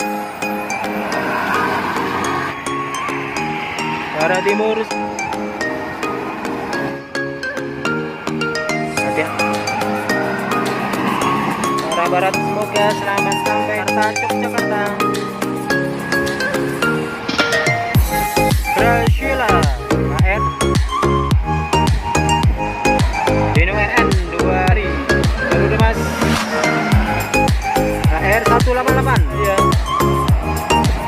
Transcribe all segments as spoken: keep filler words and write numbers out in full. Arah timur. Arah barat, semoga selamat sampai Hartanjung, Jakarta. Graciela, A N. Dino A N dua hari. Garuda Mas. A R satu delapan delapan. Iya.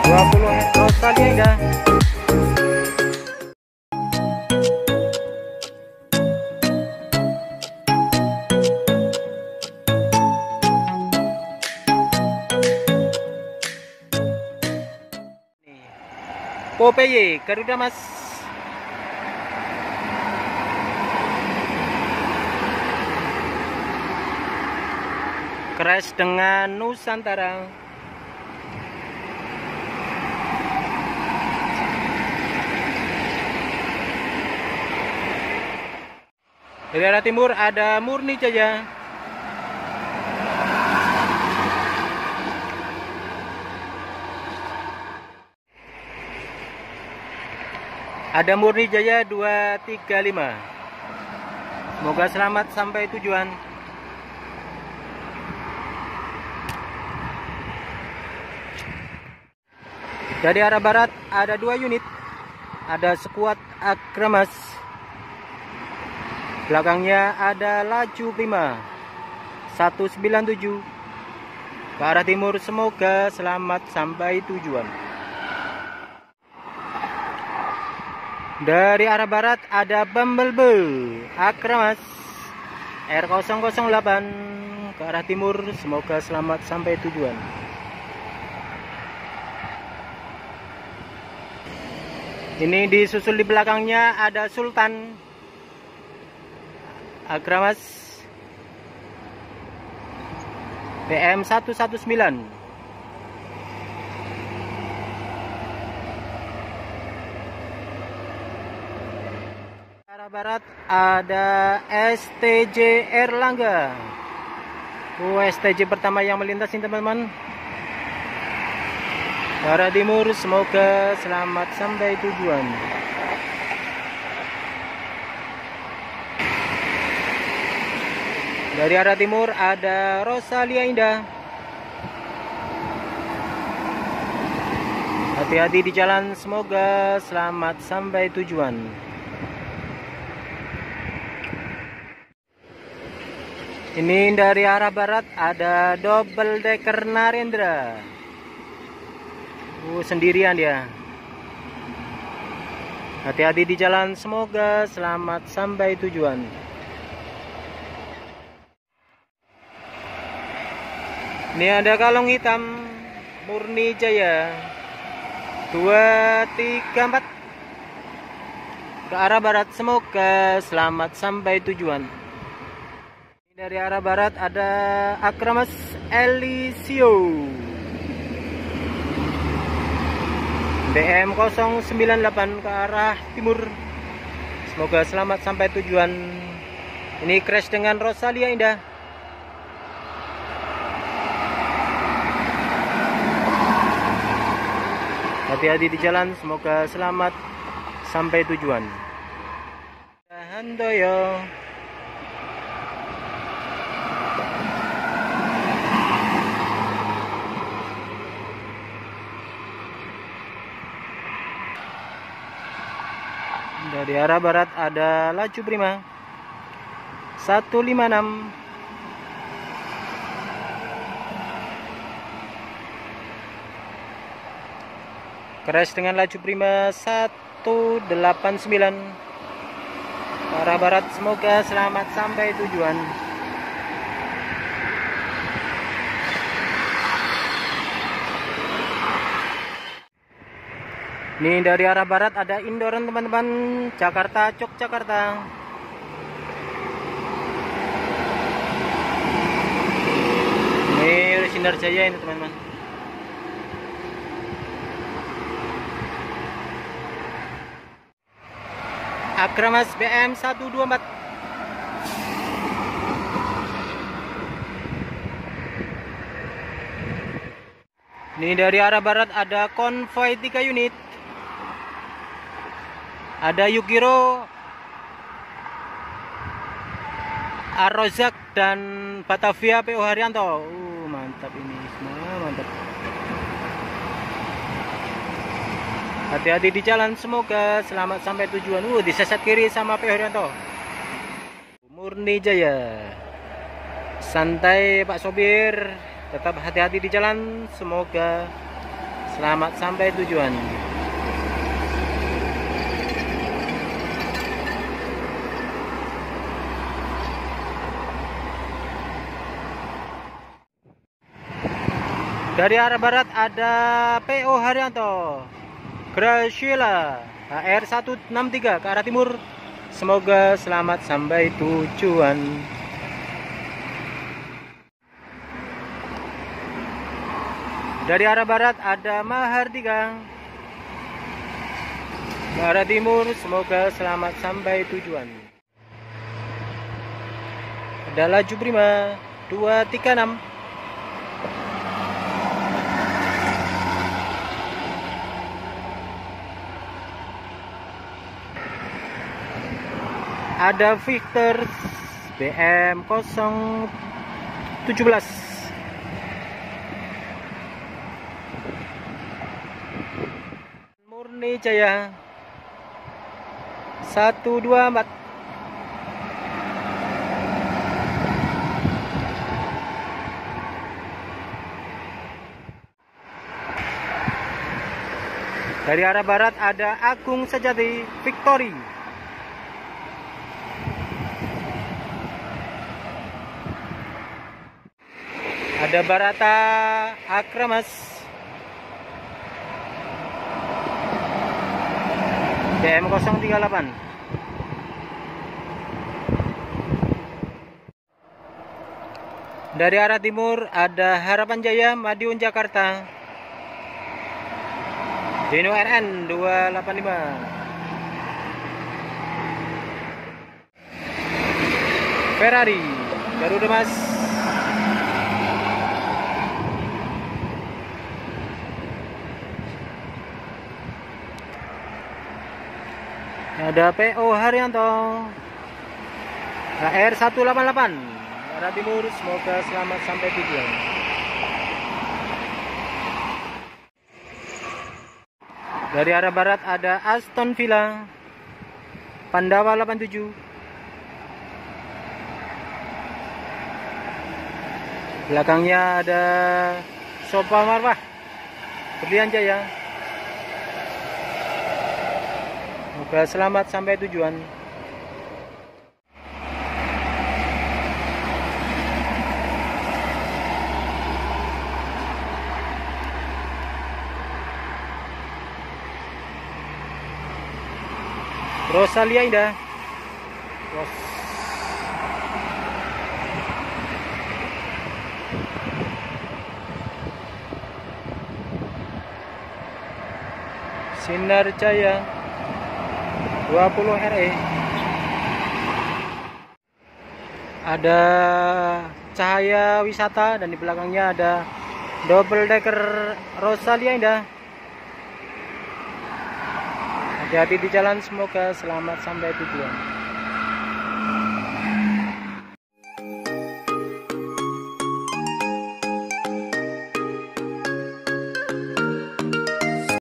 dua puluh Rosalia Indah. Popeye, Garuda Mas. Crash dengan Nusantara. Dari arah timur ada Murni Jaya. Ada Murni Jaya dua tiga lima. Semoga selamat sampai tujuan. Dari arah barat ada dua unit. Ada skuad Agra Mas. Belakangnya ada Laju Prima satu sembilan tujuh. Ke arah timur, semoga selamat sampai tujuan. Dari arah barat ada Bumblebee, Agra Mas, R nol nol delapan. Ke arah timur, semoga selamat sampai tujuan. Ini disusul di belakangnya ada Sultan, Agra Mas, P M satu satu sembilan. Barat ada S T J Erlangga. Oh, S T J pertama yang melintas ini teman-teman. Arah timur, semoga selamat sampai tujuan. Dari arah timur ada Rosalia Indah. Hati-hati di jalan, semoga selamat sampai tujuan. Ini dari arah barat ada double decker Narendra. Uh, sendirian dia. Hati-hati di jalan, semoga selamat sampai tujuan. Ini ada kalung hitam Murni Jaya dua tiga empat. Ke arah barat, semoga selamat sampai tujuan. Dari arah barat ada Agra Mas, Elisio D M nol sembilan delapan. Ke arah timur, semoga selamat sampai tujuan. Ini crash dengan Rosalia Indah. Hati-hati di jalan, semoga selamat sampai tujuan. Handoyo. Dari arah barat ada Laju Prima satu lima enam. Crash dengan Laju Prima satu delapan sembilan. Arah barat, semoga selamat sampai tujuan. Ini dari arah barat ada Indoran teman-teman, Jakarta, Yogyakarta. Ini Sinar Jaya ini teman-teman. Agra Mas B M satu dua empat. Ini dari arah barat ada konvoy tiga unit. Ada Yukiro, Arozak, dan Batavia P O Haryanto. Uh, mantap ini semua, mantap. Hati-hati di jalan, semoga selamat sampai tujuan. Uh, disesat kiri sama P O Haryanto. Murni Jaya. Santai Pak Sobir, tetap hati-hati di jalan, semoga selamat sampai tujuan. Dari arah barat ada P O Haryanto, Graciela, H R satu enam tiga ke arah timur, semoga selamat sampai tujuan. Dari arah barat ada Mahardika, ke arah timur, semoga selamat sampai tujuan. Ada Laju Prima dua tiga enam. Ada Victor B M nol satu tujuh. Murni Jaya satu dua empat. Dari arah barat ada Agung Sejati, Victory. Debarata Agra Mas, D M nol tiga delapan. Dari arah timur ada Harapan Jaya Madiun Jakarta, Dino R N dua delapan lima. Ferrari Garuda Mas. Ada P O Haryanto, H R satu delapan delapan, arah timur, semoga selamat sampai tujuan. Dari arah barat ada Aston Villa, Pandawa delapan tujuh. Belakangnya ada Sopa Marwah, Berlian Jaya. Semoga selamat sampai tujuan. Rosalia Indah. Ros. Sinar Jaya dua puluh R E. Ada Cahaya Wisata dan di belakangnya ada double decker Rosalia Indah. Hati-hati di jalan, semoga selamat sampai tujuan.